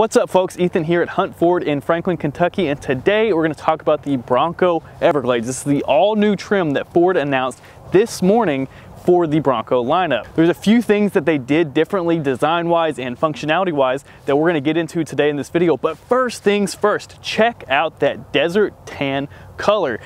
What's up, folks? Ethan here at Hunt Ford in Franklin, Kentucky, and today we're going to talk about the Bronco Everglades. This is the all-new trim that Ford announced this morning for the Bronco lineup. There's a few things that they did differently design-wise and functionality-wise that we're going to get into today in this video, but first things first, check out that desert tan color.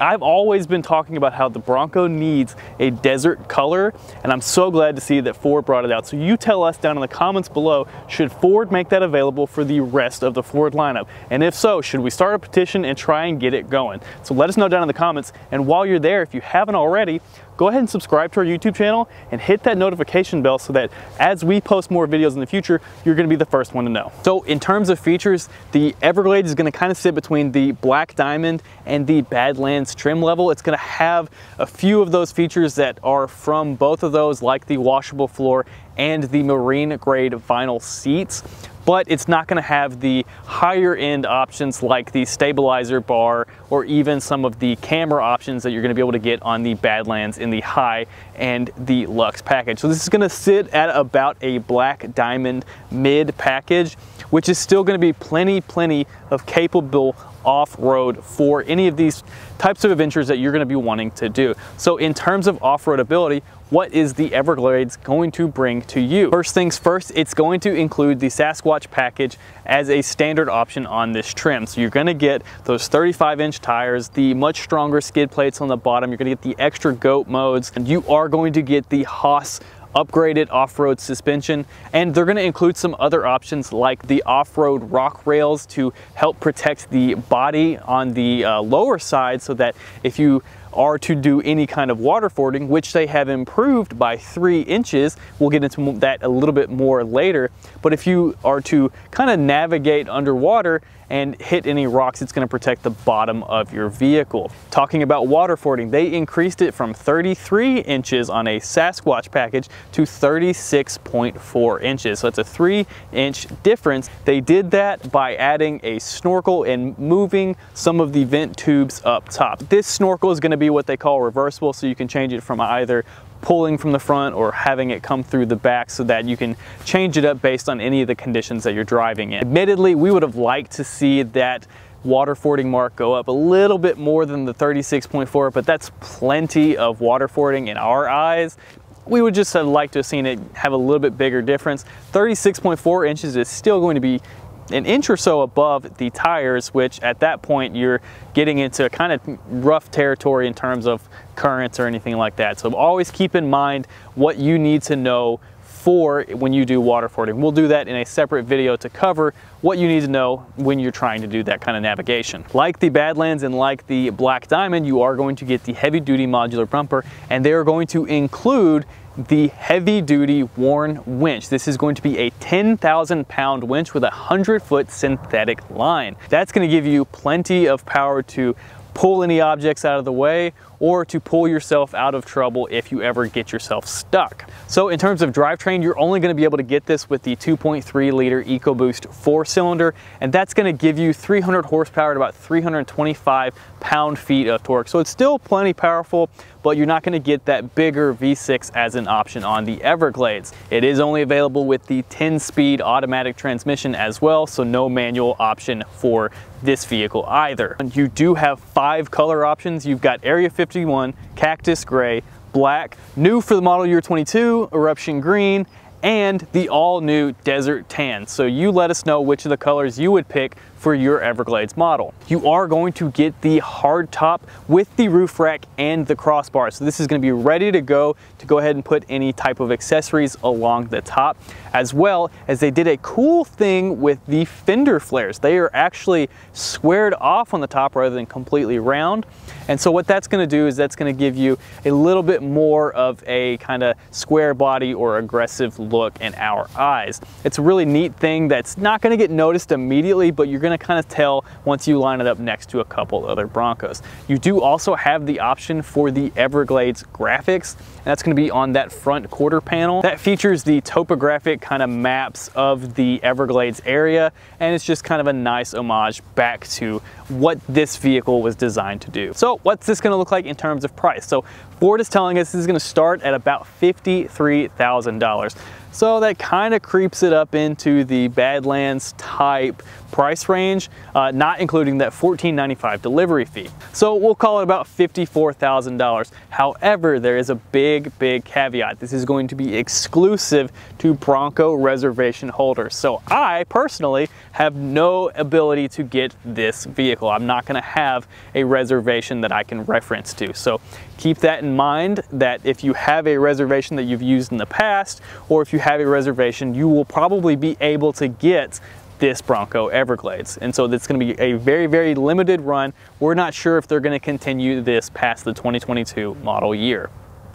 I've always been talking about how the Bronco needs a desert color, and I'm so glad to see that Ford brought it out. So you tell us down in the comments below, should Ford make that available for the rest of the Ford lineup? And if so, should we start a petition and try and get it going? So let us know down in the comments, and while you're there, if you haven't already, go ahead and subscribe to our YouTube channel and hit that notification bell so that as we post more videos in the future, you're going to be the first one to know. So in terms of features, the Everglades is going to kind of sit between the Black Diamond and the Badlands trim level. It's going to have a few of those features that are from both of those, like the washable floor and the marine grade vinyl seats, but it's not going to have the higher end options like the stabilizer bar or even some of the camera options that you're going to be able to get on the Badlands in the high and the luxe package. So this is going to sit at about a Black Diamond mid package, which is still going to be plenty of capable off-road for any of these types of adventures that you're going to be wanting to do. So in terms of off-road ability, what is the Everglades going to bring to you? First things first, it's going to include the Sasquatch package as a standard option on this trim. So you're going to get those 35-inch tires, the much stronger skid plates on the bottom, you're going to get the extra goat modes, and you are going to get the Haas upgraded off-road suspension, and they're going to include some other options like the off-road rock rails to help protect the body on the lower side so that if you are to do any kind of water fording, which they have improved by 3 inches. We'll get into that a little bit more later. But if you are to kind of navigate underwater and hit any rocks, it's going to protect the bottom of your vehicle. Talking about water fording, they increased it from 33 inches on a Sasquatch package to 36.4 inches. So it's a 3-inch difference. They did that by adding a snorkel and moving some of the vent tubes up top. This snorkel is going to be what they call reversible, so you can change it from either pulling from the front or having it come through the back so that you can change it up based on any of the conditions that you're driving in. Admittedly, we would have liked to see that water fording mark go up a little bit more than the 36.4, but that's plenty of water fording in our eyes. We would just have liked to have seen it have a little bit bigger difference. 36.4 inches is still going to be an inch or so above the tires, which at that point you're getting into kind of rough territory in terms of currents or anything like that. So always keep in mind what you need to know for when you do water fording. We'll do that in a separate video to cover what you need to know when you're trying to do that kind of navigation. Like the Badlands and like the Black Diamond, you are going to get the heavy duty modular bumper, and they are going to include the heavy duty Warn winch. This is going to be a 10,000 pound winch with a 100-foot synthetic line. That's going to give you plenty of power to pull any objects out of the way or to pull yourself out of trouble if you ever get yourself stuck. So in terms of drivetrain, you're only going to be able to get this with the 2.3 liter EcoBoost 4-cylinder, and that's going to give you 300 horsepower at about 325 pound-feet of torque. So it's still plenty powerful, but you're not going to get that bigger V6 as an option on the Everglades. It is only available with the 10-speed automatic transmission as well, so no manual option for this vehicle either. And you do have 5 color options. You've got Area 51, cactus gray, black, new for the model year 22, eruption green, and the all new desert tan. So you let us know which of the colors you would pick for your Everglades model. You are going to get the hard top with the roof rack and the crossbar. So this is going to be ready to go ahead and put any type of accessories along the top, as well as they did a cool thing with the fender flares. They are actually squared off on the top rather than completely round. And so what that's going to do is that's going to give you a little bit more of a kind of square body or aggressive look in our eyes. It's a really neat thing that's not going to get noticed immediately, but you're going to kind of tell once you line it up next to a couple other Broncos. You do also have the option for the Everglades graphics, and that's going to be on that front quarter panel. That features the topographic kind of maps of the Everglades area, and it's just kind of a nice homage back to what this vehicle was designed to do. So what's this going to look like in terms of price? So Ford is telling us this is going to start at about $53,000. So that kind of creeps it up into the Badlands type price range, not including that $14.95 delivery fee. So we'll call it about $54,000. However, there is a big caveat. This is going to be exclusive to Bronco reservation holders. So I personally have no ability to get this vehicle. I'm not gonna have a reservation that I can reference to. So keep that in mind, that if you have a reservation that you've used in the past, or if you have a reservation, you will probably be able to get this Bronco Everglades. And so that's going to be a very limited run. We're not sure if they're going to continue this past the 2022 model year.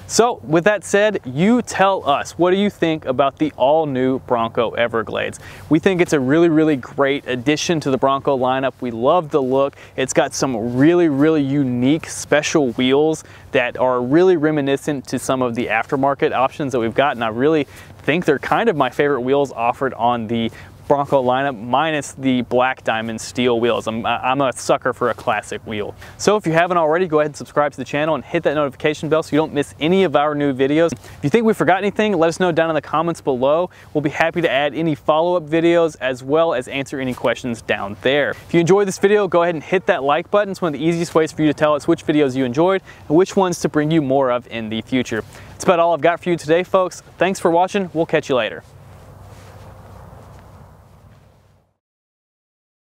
So with that said, you tell us, what do you think about the all-new Bronco Everglades? We think it's a really great addition to the Bronco lineup. We love the look. It's got some really unique special wheels that are really reminiscent to some of the aftermarket options that we've gotten. I really think they're kind of my favorite wheels offered on the Bronco lineup, minus the Black Diamond steel wheels. I'm a sucker for a classic wheel. So if you haven't already, go ahead and subscribe to the channel and hit that notification bell so you don't miss any of our new videos. If you think we forgot anything, let us know down in the comments below. We'll be happy to add any follow-up videos as well as answer any questions down there. If you enjoyed this video, go ahead and hit that like button. It's one of the easiest ways for you to tell us which videos you enjoyed and which ones to bring you more of in the future. That's about all I've got for you today, folks. Thanks for watching. We'll catch you later.